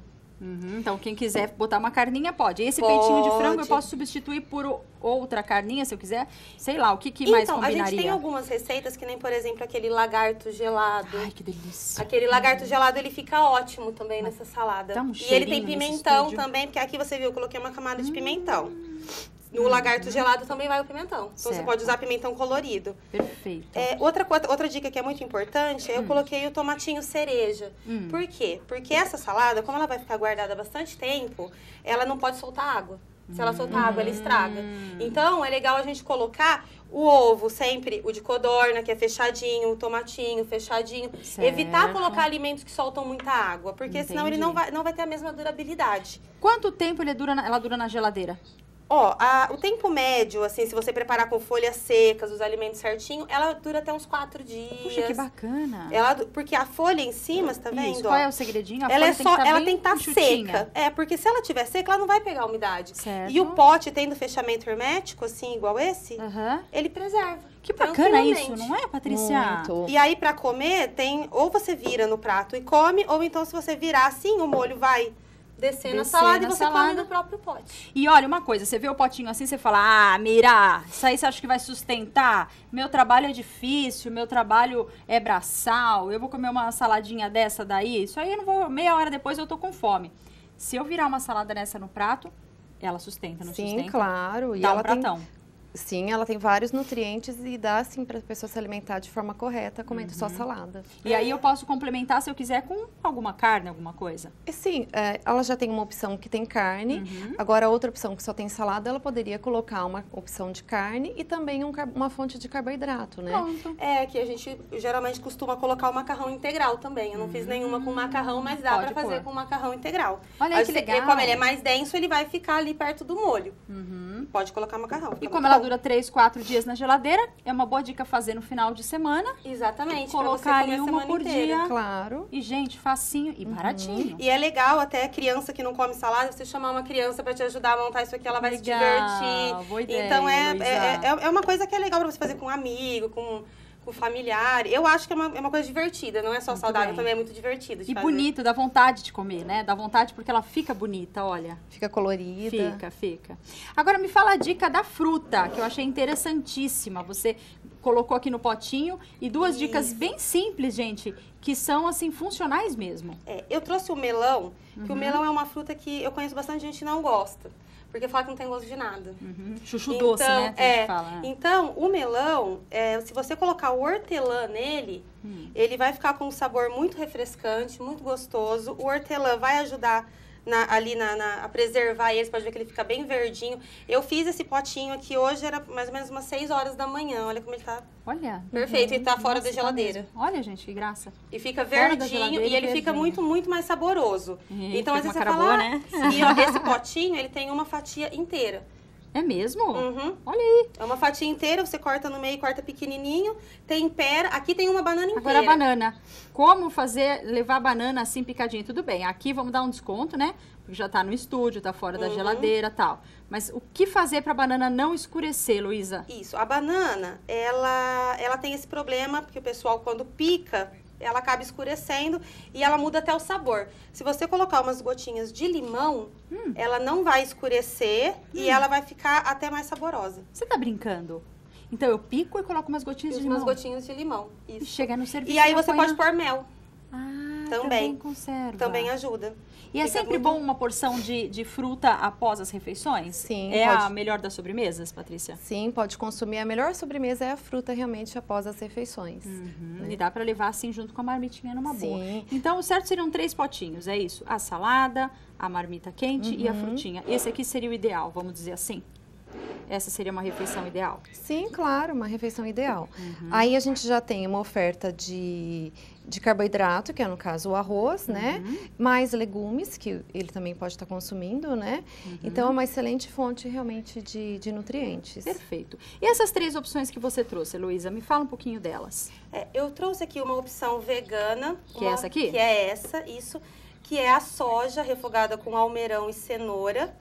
Então, quem quiser botar uma carninha, pode. Esse peitinho de frango eu posso substituir por outra carninha, se eu quiser? Sei lá, o que, que mais combinaria? Então, a gente tem algumas receitas que nem, por exemplo, aquele lagarto gelado. Ai, que delícia. Aquele lagarto gelado, ele fica ótimo também nessa salada. Dá um cheirinho. E ele tem pimentão também, porque aqui você viu, eu coloquei uma camada de pimentão. No lagarto gelado também vai o pimentão. Então, você pode usar pimentão colorido. Perfeito. É, outra dica que é muito importante, eu coloquei o tomatinho cereja. Por quê? Porque essa salada, como ela vai ficar guardada bastante tempo, ela não pode soltar água. Se ela soltar água, ela estraga. Então, é legal a gente colocar o ovo sempre, o de codorna, que é fechadinho, o tomatinho fechadinho. Certo. Evitar colocar alimentos que soltam muita água, porque senão ele não vai ter a mesma durabilidade. Quanto tempo ele dura ela dura na geladeira? Ó, o tempo médio, assim, se você preparar com folhas secas, os alimentos certinho, ela dura até uns 4 dias. Puxa, que bacana. Porque a folha em cima, você tá vendo? Isso, qual é o segredinho? A folha tem que estar seca. É, porque se ela tiver seca, ela não vai pegar umidade. Certo. E o pote, tendo fechamento hermético, assim, igual esse, ele preserva. Que bacana isso, não é, Patrícia? Muito. E aí, pra comer, ou você vira no prato e come, ou então se você virar assim, o molho vai descer na salada e você come do próprio pote. E olha, uma coisa, você vê o potinho assim, você fala, mira, isso aí você acha que vai sustentar? Meu trabalho é difícil, meu trabalho é braçal, eu vou comer uma saladinha dessa daí? Isso aí eu não vou, meia hora depois eu tô com fome. Se eu virar uma salada dessa no prato, ela sustenta, não sustenta? Sim, claro. E dá um pratão. Sim, ela tem vários nutrientes e dá, assim, para a pessoa se alimentar de forma correta, comendo só salada. E aí eu posso complementar, se eu quiser, com alguma carne, alguma coisa? Sim, ela já tem uma opção que tem carne. Agora, outra opção que só tem salada, ela poderia colocar uma opção de carne e também uma fonte de carboidrato, né? Pronto. É, que a gente geralmente costuma colocar o macarrão integral também. Eu não fiz nenhuma com macarrão, mas dá para fazer com macarrão integral. Olha aí, que legal. Como ele é mais denso, ele vai ficar ali perto do molho. Pode colocar macarrão. E como ela dura 3, 4 dias na geladeira, é uma boa dica fazer no final de semana. Exatamente. Colocar ali uma por dia. Claro. E, gente, facinho e baratinho. E é legal até criança que não come salada, você chamar uma criança pra te ajudar a montar isso aqui, ela vai se divertir. Boa ideia, então, é uma coisa que é legal pra você fazer com um amigo, com familiar. Eu acho que é uma coisa divertida, não é só saudável, também é muito divertido de fazer. Bonito, dá vontade de comer, né? Dá vontade porque ela fica bonita, olha. Fica colorida. Fica. Agora me fala a dica da fruta, que eu achei interessantíssima. Você colocou aqui no potinho e duas dicas bem simples, gente, que são, assim, funcionais mesmo. Eu trouxe o melão, que o melão é uma fruta que eu conheço bastante gente que não gosta. Porque fala que não tem gosto de nada. Chuchu doce, né? Que a gente fala. Então, o melão, se você colocar o hortelã nele, ele vai ficar com um sabor muito refrescante, muito gostoso. O hortelã vai ajudar a preservar ele. Você pode ver que ele fica bem verdinho. Eu fiz esse potinho aqui hoje, era mais ou menos umas 6 horas da manhã. Olha como ele tá. Olha. Perfeito, ele tá fora da geladeira. Olha, gente, que graça. E fica verdinho e ele fica muito, muito mais saboroso. Então, às vezes você fala, né? E esse potinho, ele tem uma fatia inteira. É mesmo? Olha aí. É uma fatia inteira, você corta no meio, corta pequenininho, tempera. Aqui tem uma banana inteira. Agora a banana. Como levar a banana assim picadinha? Tudo bem, aqui vamos dar um desconto, né? Porque já tá no estúdio, tá fora da geladeira e tal. Mas o que fazer pra banana não escurecer, Heloísa? Isso, a banana, ela tem esse problema, porque o pessoal quando pica, ela acaba escurecendo e ela muda até o sabor. Se você colocar umas gotinhas de limão, ela não vai escurecer e ela vai ficar até mais saborosa. Você tá brincando? Então eu pico e coloco umas gotinhas de limão. Umas gotinhas de limão, isso. E chega no serviço. E aí você pode pôr mel. também conserva. Também ajuda. E é sempre bom uma porção de fruta após as refeições? Sim. É a melhor das sobremesas, Patrícia? Sim, pode consumir. A melhor sobremesa é a fruta realmente após as refeições. Uhum. Né? E dá para levar assim junto com a marmitinha numa boa. Então, o certo seriam 3 potinhos, é isso? A salada, a marmita quente e a frutinha. Esse aqui seria o ideal, vamos dizer assim? Essa seria uma refeição ideal? Sim, claro, uma refeição ideal. Aí a gente já tem uma oferta de carboidrato, que é no caso o arroz, né? Mais legumes, que ele também pode estar consumindo, né? Então é uma excelente fonte realmente de nutrientes. Perfeito. E essas 3 opções que você trouxe, Heloísa, me fala um pouquinho delas. É, eu trouxe aqui uma opção vegana. Que é essa aqui? Que é essa, isso. Que é a soja refogada com almeirão e cenoura.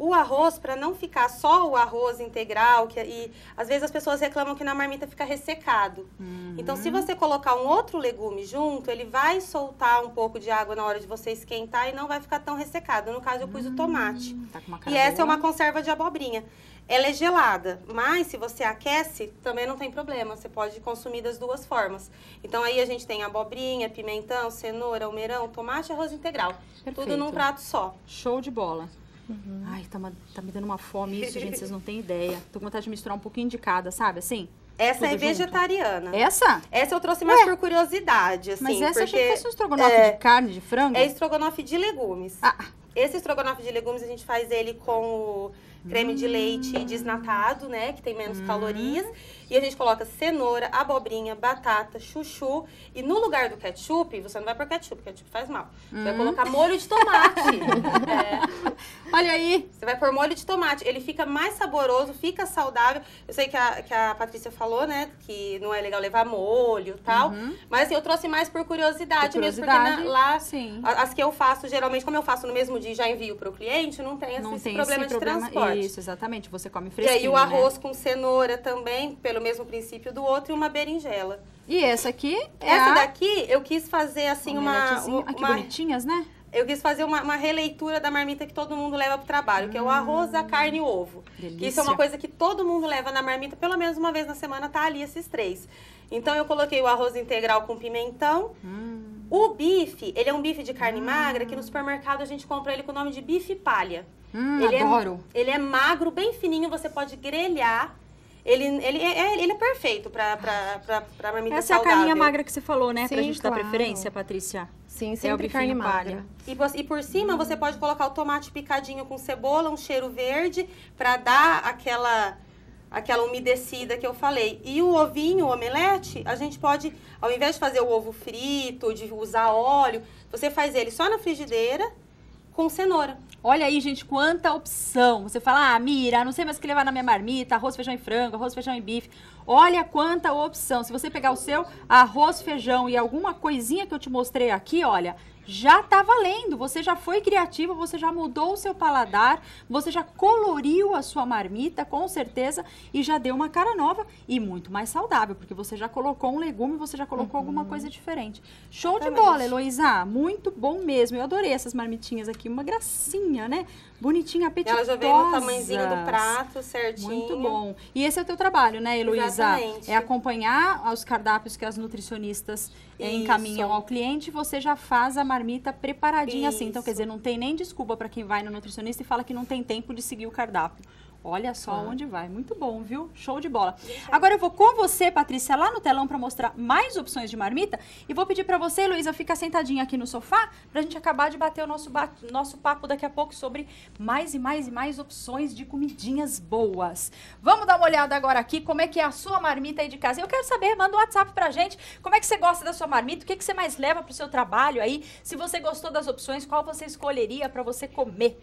O arroz, para não ficar só o arroz integral, e às vezes as pessoas reclamam que na marmita fica ressecado. Então, se você colocar um outro legume junto, ele vai soltar um pouco de água na hora de você esquentar e não vai ficar tão ressecado. No caso, eu pus o tomate. Tá com uma cara e essa boa. É uma conserva de abobrinha. Ela é gelada, mas se você aquece, também não tem problema. Você pode consumir das 2 formas. Então, aí a gente tem abobrinha, pimentão, cenoura, almeirão, tomate e arroz integral. Perfeito. Tudo num prato só. Show de bola. Ai, tá me dando uma fome isso, gente, vocês não têm ideia. Tô com vontade de misturar um pouquinho de cada, sabe, assim? Essa é vegetariana. Junto. Essa? Essa eu trouxe mais por curiosidade, assim. Mas essa achei que fosse um estrogonofe de carne, de frango? É estrogonofe de legumes. Ah. Esse estrogonofe de legumes, a gente faz ele com o creme de leite desnatado, né? Que tem menos calorias. E a gente coloca cenoura, abobrinha, batata, chuchu. E no lugar do ketchup, você não vai pôr ketchup, ketchup faz mal. Você vai colocar molho de tomate. Olha aí! Você vai pôr molho de tomate. Ele fica mais saboroso, fica saudável. Eu sei que a Patrícia falou, né? Que não é legal levar molho e tal. Mas assim, eu trouxe mais por curiosidade, mesmo. Porque lá, as que eu faço, geralmente, como eu faço no mesmo dia e já envio para o cliente, não tem esse problema de transporte. Isso, exatamente. Você come fresquinho, e aí o arroz com cenoura também, pelo mesmo princípio do outro, e uma berinjela. E essa aqui? Essa daqui, eu quis fazer assim uma bonitinhas, né? Eu quis fazer uma releitura da marmita que todo mundo leva pro trabalho, que é o arroz, a carne e o ovo. Delícia. Isso é uma coisa que todo mundo leva na marmita, pelo menos uma vez na semana tá ali esses 3. Então eu coloquei o arroz integral com pimentão. O bife, ele é um bife de carne magra, que no supermercado a gente compra ele com o nome de bife palha. Adoro! Ele é magro, bem fininho, você pode grelhar. Ele é perfeito para marmita saudável. Essa é a carninha magra que você falou, né? Sim, pra gente dar preferência, Patrícia. Sim, sempre é carne magra. E por cima você pode colocar o tomate picadinho com cebola, um cheiro verde, para dar aquela umedecida que eu falei. E o ovinho, o omelete, a gente pode, ao invés de fazer o ovo frito, de usar óleo, você faz ele só na frigideira com cenoura. Olha aí, gente, quanta opção. Você fala, mira, não sei mais o que levar na minha marmita, arroz, feijão e frango, arroz, feijão e bife. Olha quanta opção. Se você pegar o seu arroz, feijão e alguma coisinha que eu te mostrei aqui, olha, já tá valendo, você já foi criativa, você já mudou o seu paladar, você já coloriu a sua marmita, com certeza, e já deu uma cara nova e muito mais saudável, porque você já colocou um legume, você já colocou alguma coisa diferente. Show de bola, Heloísa, muito bom mesmo, eu adorei essas marmitinhas aqui, uma gracinha, né? Bonitinha, apetitosa. Ela já veio no tamanhozinho do prato, certinho. Muito bom. E esse é o teu trabalho, né, Heloísa? Exatamente. É acompanhar os cardápios que as nutricionistas encaminham ao cliente, você já faz a marmita preparadinha assim. Então, quer dizer, não tem nem desculpa para quem vai no nutricionista e fala que não tem tempo de seguir o cardápio. Olha só onde vai. Muito bom, viu? Show de bola. Agora eu vou com você, Patrícia, lá no telão para mostrar mais opções de marmita. E vou pedir para você, Heloísa, ficar sentadinha aqui no sofá para a gente acabar de bater o nosso papo daqui a pouco sobre mais e mais e mais opções de comidinhas boas. Vamos dar uma olhada agora aqui como é que é a sua marmita aí de casa. Eu quero saber, manda um WhatsApp para a gente. Como é que você gosta da sua marmita? O que você mais leva para o seu trabalho aí? Se você gostou das opções, qual você escolheria para você comer?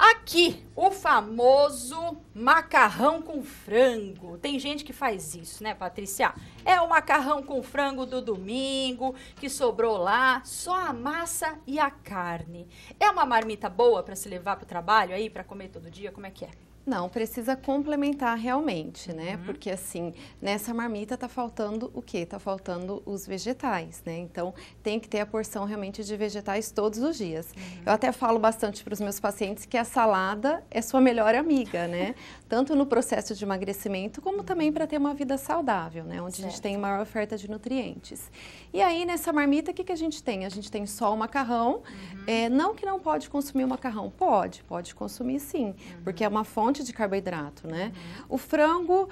Aqui, o famoso macarrão com frango. Tem gente que faz isso, né, Patrícia? É o macarrão com frango do domingo, que sobrou lá, só a massa e a carne. É uma marmita boa para se levar para o trabalho aí, para comer todo dia? Como é que é? Não, precisa complementar realmente, né? Porque assim, nessa marmita tá faltando o quê? Tá faltando os vegetais, né? Então, tem que ter a porção realmente de vegetais todos os dias. Eu até falo bastante para os meus pacientes que a salada é sua melhor amiga, né? Tanto no processo de emagrecimento, como também para ter uma vida saudável, né? Onde a gente tem maior oferta de nutrientes. E aí, nessa marmita, o que que a gente tem? A gente tem só o macarrão. Não que não pode consumir o macarrão. Pode consumir sim, porque é uma fonte de carboidrato, né? O frango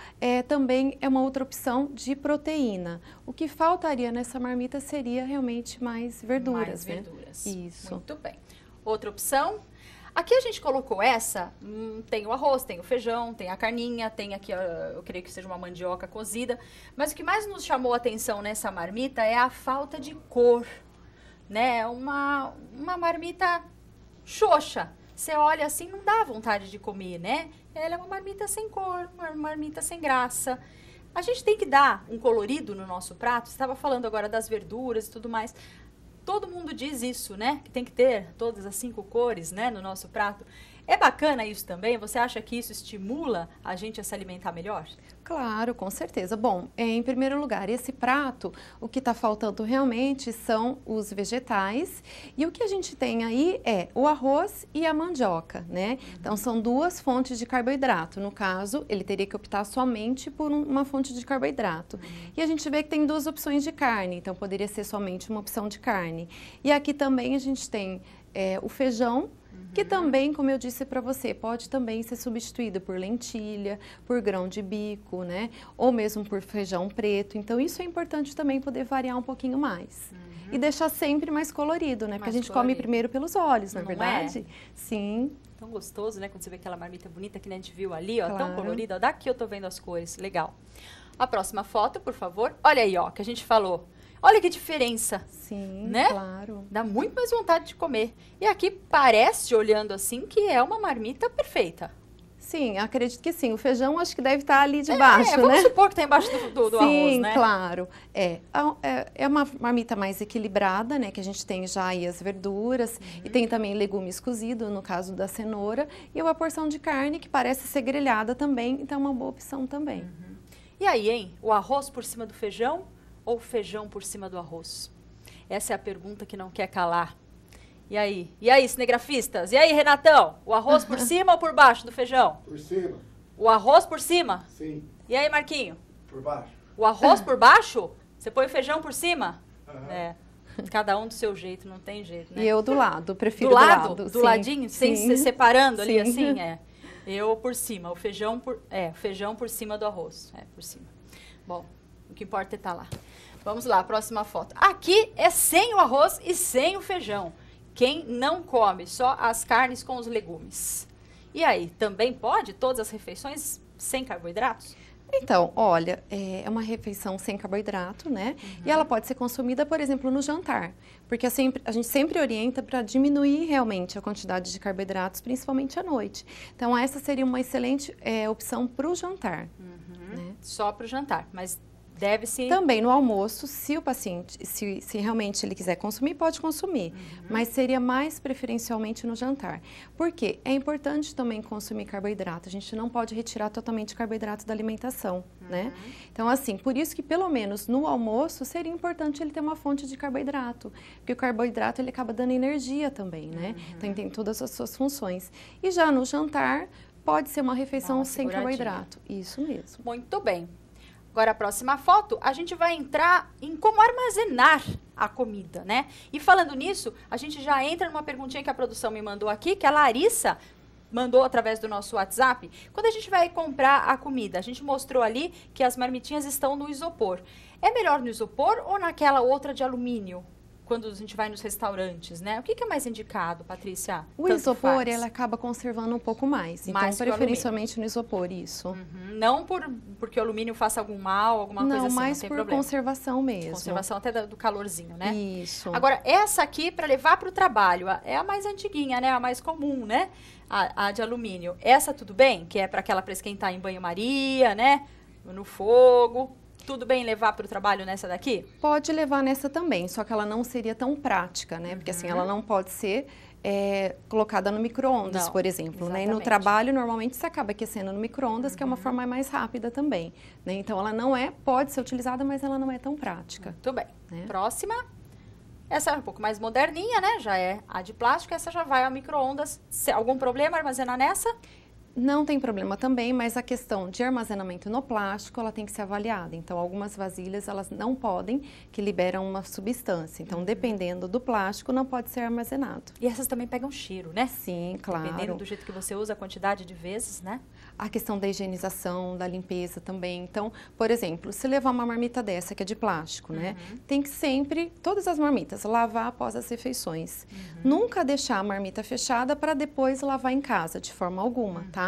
também é uma outra opção de proteína. O que faltaria nessa marmita seria realmente mais verduras, né? Mais verduras. Isso. Muito bem. Outra opção... Aqui a gente colocou essa, tem o arroz, tem o feijão, tem a carninha, tem aqui, eu creio que seja uma mandioca cozida. Mas o que mais nos chamou a atenção nessa marmita é a falta de cor, né? Uma marmita xoxa. Você olha assim, não dá vontade de comer, né? Ela é uma marmita sem cor, uma marmita sem graça. A gente tem que dar um colorido no nosso prato. Você estava falando agora das verduras e tudo mais. Todo mundo diz isso, né? Que tem que ter todas as 5 cores, né, no nosso prato. É bacana isso também? Você acha que isso estimula a gente a se alimentar melhor? Claro, com certeza. Bom, em primeiro lugar, esse prato, o que está faltando realmente são os vegetais. E o que a gente tem aí é o arroz e a mandioca, né? Então, são duas fontes de carboidrato. No caso, ele teria que optar somente por uma fonte de carboidrato. E a gente vê que tem duas opções de carne, então poderia ser somente uma opção de carne. E aqui também a gente tem o feijão, que também, como eu disse para você, pode também ser substituído por lentilha, por grão de bico, né? Ou mesmo por feijão preto. Então, isso é importante também poder variar um pouquinho mais. E deixar sempre mais colorido, né? Porque a gente come primeiro pelos olhos, não é verdade? Sim. Tão gostoso, né? Quando você vê aquela marmita bonita que a gente viu ali, ó, tão colorida. Ó, daqui eu tô vendo as cores, legal. A próxima foto, por favor. Olha aí, ó, que a gente falou. Olha que diferença, sim, né? Claro. Dá muito mais vontade de comer. E aqui parece, olhando assim, que é uma marmita perfeita. Sim, acredito que sim. O feijão acho que deve estar ali debaixo, né? Vamos supor que está embaixo do arroz, né? Sim, claro. É uma marmita mais equilibrada, né? Que a gente tem já aí as verduras e tem também legumes cozidos, no caso da cenoura. E uma porção de carne que parece ser grelhada também, então é uma boa opção também. E aí, hein? O arroz por cima do feijão? Ou feijão por cima do arroz? Essa é a pergunta que não quer calar. E aí? E aí, cinegrafistas? E aí, Renatão? O arroz por cima ou por baixo do feijão? Por cima. O arroz por cima? Sim. E aí, Marquinho? Por baixo. O arroz por baixo? Você põe o feijão por cima? Cada um do seu jeito, não tem jeito, né? E eu do lado, prefiro do lado. Do ladinho? Sim. Sem se separando ali, assim? Eu por cima, o feijão feijão por cima do arroz. Por cima. Bom, o que importa é estar lá. Vamos lá, próxima foto. Aqui é sem o arroz e sem o feijão. Quem não come, só as carnes com os legumes. E aí, também pode todas as refeições sem carboidratos? Então, olha, é uma refeição sem carboidrato, né? E ela pode ser consumida, por exemplo, no jantar. Porque a gente sempre orienta para diminuir realmente a quantidade de carboidratos, principalmente à noite. Então, essa seria uma excelente opção para o jantar. Né? Só para o jantar, mas... Deve-se... Também no almoço, se o paciente, se realmente ele quiser consumir, pode consumir. Mas seria mais preferencialmente no jantar. Por quê? É importante também consumir carboidrato. A gente não pode retirar totalmente carboidrato da alimentação, né? Então, assim, por isso que pelo menos no almoço seria importante ele ter uma fonte de carboidrato. Porque o carboidrato, ele acaba dando energia também, né? Então, ele tem todas as suas funções. E já no jantar, pode ser uma refeição sem carboidrato. Isso mesmo. Muito bem. Agora, a próxima foto, a gente vai entrar em como armazenar a comida, né? E falando nisso, a gente já entra numa perguntinha que a produção me mandou aqui, que a Larissa mandou através do nosso WhatsApp. Quando a gente vai comprar a comida, a gente mostrou ali que as marmitinhas estão no isopor. É melhor no isopor ou naquela outra de alumínio? Quando a gente vai nos restaurantes, né? O que é mais indicado, Patrícia? O isopor, ela acaba conservando um pouco mais. Então, preferencialmente no isopor, isso. Não porque o alumínio faça algum mal, alguma coisa assim, não tem problema. Não, mas por conservação mesmo. Conservação até do calorzinho, né? Isso. Agora, essa aqui, para levar para o trabalho, é a mais antiguinha, né? A mais comum, né? A de alumínio. Essa, tudo bem? Que é para aquela para esquentar em banho-maria, né? No fogo... Tudo bem levar para o trabalho nessa daqui? Pode levar nessa também, só que ela não seria tão prática, né? Porque assim, ela não pode ser colocada no micro-ondas, por exemplo, né? E no trabalho, normalmente, se acaba aquecendo no micro-ondas, que é uma forma mais rápida também, né? Então, ela não pode ser utilizada, mas ela não é tão prática. Muito bem. Né? Próxima. Essa é um pouco mais moderninha, né? Já é a de plástico, essa já vai ao micro-ondas. Algum problema armazenar nessa? Não tem problema também, mas a questão de armazenamento no plástico, ela tem que ser avaliada. Então, algumas vasilhas, elas não podem, que liberam uma substância. Então, dependendo do plástico, não pode ser armazenado. E essas também pegam cheiro, né? Sim, claro. Dependendo do jeito que você usa, a quantidade de vezes, né? A questão da higienização, da limpeza também. Então, por exemplo, se levar uma marmita dessa, que é de plástico, né? Tem que sempre, todas as marmitas, lavar após as refeições. Nunca deixar a marmita fechada para depois lavar em casa, de forma alguma, tá?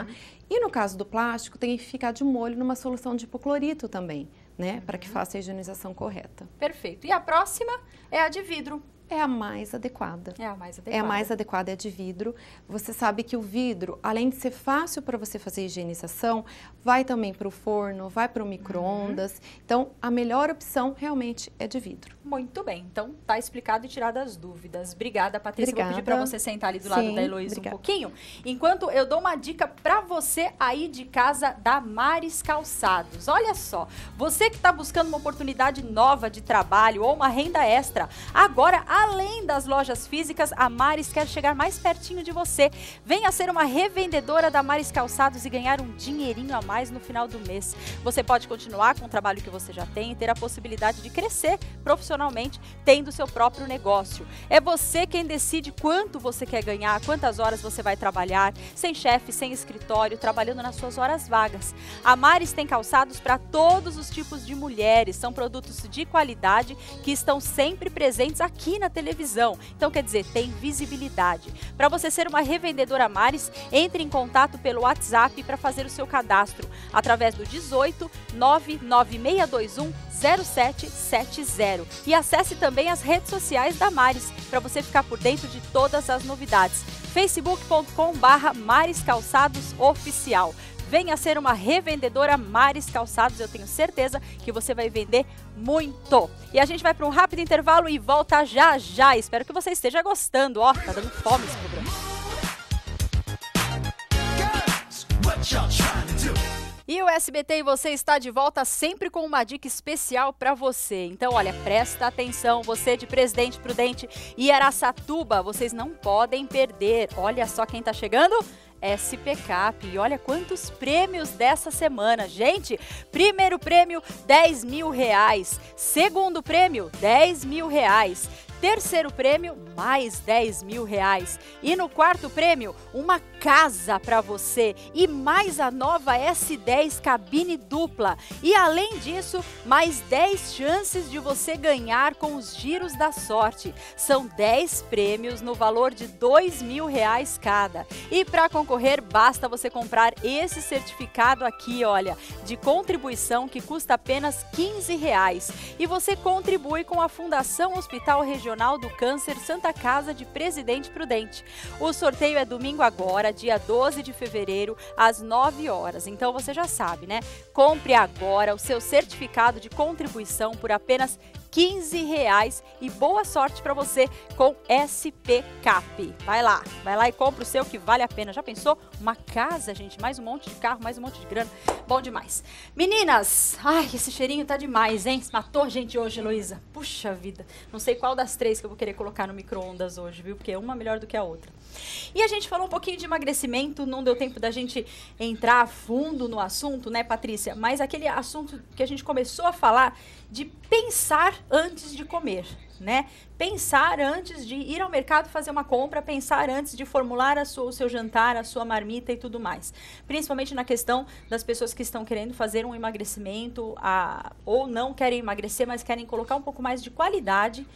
E no caso do plástico, tem que ficar de molho numa solução de hipoclorito também, né? Para que faça a higienização correta. Perfeito. E a próxima é a de vidro. É a mais adequada. É a mais adequada. É a mais adequada, é a de vidro. Você sabe que o vidro, além de ser fácil para você fazer a higienização, vai também para o forno, vai para o micro-ondas. Então, a melhor opção realmente é de vidro. Muito bem. Então, tá explicado e tirado as dúvidas. Obrigada, Patrícia. Obrigada. Vou pedir para você sentar ali do lado da Heloísa um pouquinho. Enquanto eu dou uma dica para você aí de casa da Mares Calçados. Olha só, você que está buscando uma oportunidade nova de trabalho ou uma renda extra, agora a além das lojas físicas, a Mares quer chegar mais pertinho de você. Venha ser uma revendedora da Mares Calçados e ganhar um dinheirinho a mais no final do mês. Você pode continuar com o trabalho que você já tem e ter a possibilidade de crescer profissionalmente tendo seu próprio negócio. É você quem decide quanto você quer ganhar, quantas horas você vai trabalhar, sem chefe, sem escritório, trabalhando nas suas horas vagas. A Mares tem calçados para todos os tipos de mulheres. São produtos de qualidade que estão sempre presentes aqui na televisão. Então, quer dizer, tem visibilidade. Para você ser uma revendedora Mares, entre em contato pelo WhatsApp para fazer o seu cadastro através do 18 99621 0770. E acesse também as redes sociais da Mares para você ficar por dentro de todas as novidades. facebook.com/Mares Calçados Oficial. Venha ser uma revendedora Mares Calçados, eu tenho certeza que você vai vender muito. E a gente vai para um rápido intervalo e volta já já. Espero que você esteja gostando. Ó, tá dando fome esse programa. E o SBT e você está de volta sempre com uma dica especial para você. Então, olha, presta atenção, você de Presidente Prudente e Araçatuba, vocês não podem perder. Olha só quem tá chegando. SP Cap. E olha quantos prêmios dessa semana, gente! Primeiro prêmio, R$10.000. Segundo prêmio, R$10.000. Terceiro prêmio, mais R$10.000. E no quarto prêmio, uma casa para você. E mais a nova S10 cabine dupla. E além disso, mais 10 chances de você ganhar com os giros da sorte. São 10 prêmios no valor de R$2.000 cada. E para concorrer, basta você comprar esse certificado aqui, olha, de contribuição que custa apenas R$15. E você contribui com a Fundação Hospital Regional do Câncer Santa Casa de Presidente Prudente. O sorteio é domingo agora, dia 12 de fevereiro, às 9 horas. Então você já sabe, né? Compre agora o seu certificado de contribuição por apenas R$15 e boa sorte para você com SP Cap. Vai lá e compra o seu que vale a pena. Já pensou? Uma casa, gente, mais um monte de carro, mais um monte de grana. Bom demais. Meninas, ai, esse cheirinho tá demais, hein? Matou gente hoje, Heloísa. Puxa vida. Não sei qual das três que eu vou querer colocar no micro-ondas hoje, viu? Porque uma é melhor do que a outra. E a gente falou um pouquinho de emagrecimento, não deu tempo da gente entrar a fundo no assunto, né, Patrícia? Mas aquele assunto que a gente começou a falar de pensar antes de comer, né? Pensar antes de ir ao mercado fazer uma compra, pensar antes de formular o seu jantar, a sua marmita e tudo mais. Principalmente na questão das pessoas que estão querendo fazer um emagrecimento ou não querem emagrecer, mas querem colocar um pouco mais de qualidade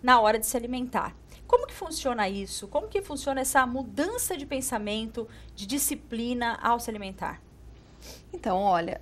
na hora de se alimentar. Como que funciona isso? Como que funciona essa mudança de pensamento, de disciplina ao se alimentar? Então, olha,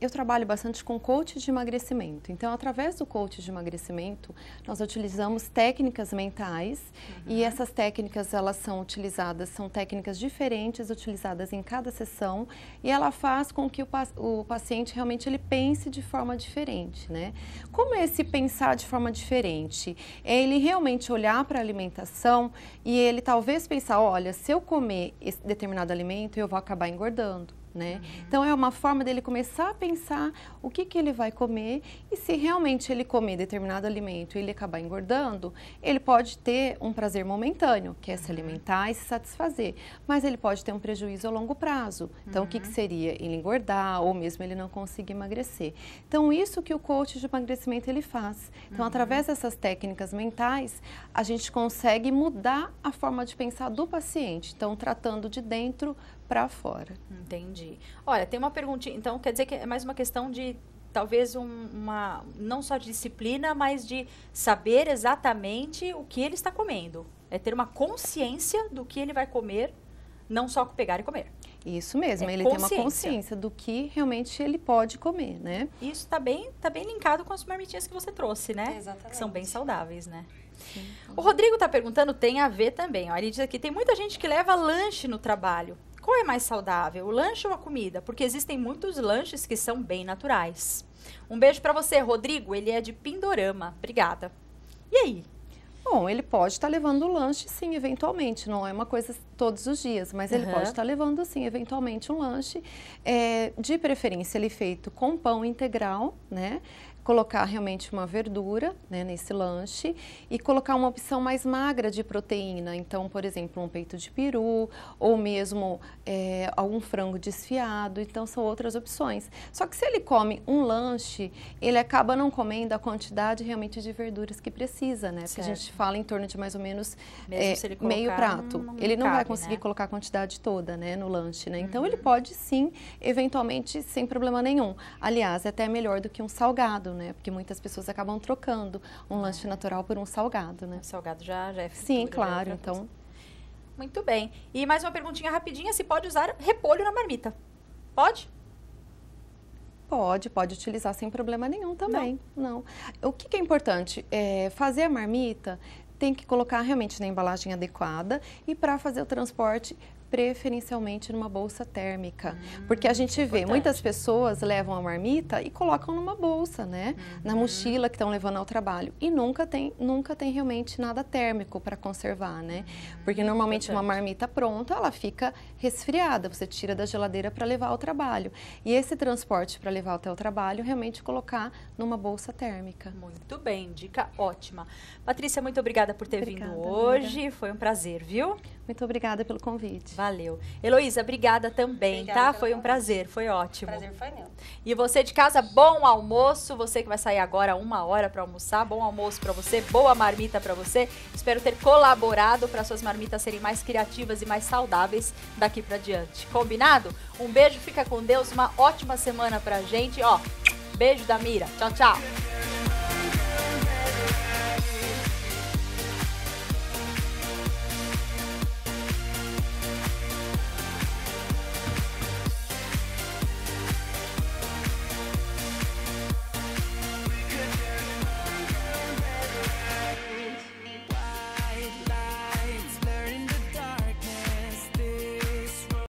eu trabalho bastante com coach de emagrecimento. Então, através do coach de emagrecimento, nós utilizamos técnicas mentais, e essas técnicas, elas são utilizadas, são técnicas diferentes, utilizadas em cada sessão, e ela faz com que o paciente realmente ele pense de forma diferente, né? Como é esse pensar de forma diferente? É ele realmente olhar para a alimentação e ele talvez pensar, olha, se eu comer esse determinado alimento, eu vou acabar engordando. Né? Então, é uma forma dele começar a pensar o que, que ele vai comer e se realmente ele comer determinado alimento e ele acabar engordando, ele pode ter um prazer momentâneo, que é se alimentar e se satisfazer, mas ele pode ter um prejuízo a longo prazo. Então, o que, que seria? Ele engordar ou mesmo ele não conseguir emagrecer. Então, isso que o coach de emagrecimento ele faz. Então, através dessas técnicas mentais, a gente consegue mudar a forma de pensar do paciente. Então, tratando de dentro para fora. Entendi. Olha, tem uma perguntinha, então quer dizer que é mais uma questão de talvez uma, não só de disciplina, mas de saber exatamente o que ele está comendo. É ter uma consciência do que ele vai comer, não só pegar e comer. Isso mesmo, ele tem uma consciência do que realmente ele pode comer, né? Isso tá bem linkado com as marmitinhas que você trouxe, né? Exatamente. Que são bem saudáveis, né? Sim. O Rodrigo tá perguntando, tem a ver também, ó, ele diz aqui, tem muita gente que leva lanche no trabalho. Qual é mais saudável, o lanche ou a comida? Porque existem muitos lanches que são bem naturais. Um beijo para você, Rodrigo. Ele é de Pindorama. Obrigada. E aí? Bom, ele pode estar levando o lanche, sim, eventualmente. Não é uma coisa todos os dias, mas ele pode estar levando, sim, eventualmente um lanche. De preferência, ele feito com pão integral, né? Colocar realmente uma verdura, né, nesse lanche e colocar uma opção mais magra de proteína. Então, por exemplo, um peito de peru ou mesmo algum frango desfiado. Então, são outras opções. Só que se ele come um lanche, ele acaba não comendo a quantidade realmente de verduras que precisa, né? Porque a gente fala em torno de mais ou menos meio prato. Ele não vai conseguir, né, colocar a quantidade toda, né, no lanche, né? Então, ele pode sim, eventualmente, sem problema nenhum. Aliás, é até melhor do que um salgado, né? Porque muitas pessoas acabam trocando um lanche natural por um salgado, né? O salgado já é fritura. Sim, claro, então. Muito bem. E mais uma perguntinha rapidinha, se pode usar repolho na marmita? Pode? Pode utilizar sem problema nenhum também. Não. O que é importante? Fazer a marmita tem que colocar realmente na embalagem adequada e para fazer o transporte preferencialmente numa bolsa térmica, porque a gente vê, muitas pessoas levam a marmita e colocam numa bolsa, né, na mochila que estão levando ao trabalho e nunca tem realmente nada térmico para conservar, né, porque normalmente uma marmita pronta, ela fica resfriada, você tira da geladeira para levar ao trabalho e esse transporte para levar até o trabalho, realmente colocar numa bolsa térmica. Muito bem, dica ótima. Patrícia, muito obrigada por ter vindo hoje, amiga. Foi um prazer, viu? Muito obrigada pelo convite. Valeu. Heloísa, obrigada também, tá? Foi um prazer, foi ótimo. Prazer foi meu. E você de casa, bom almoço. Você que vai sair agora 1 hora para almoçar, bom almoço para você, boa marmita para você. Espero ter colaborado para suas marmitas serem mais criativas e mais saudáveis daqui para diante. Combinado? Um beijo, fica com Deus, uma ótima semana pra gente. Ó, beijo da Mira. Tchau, tchau.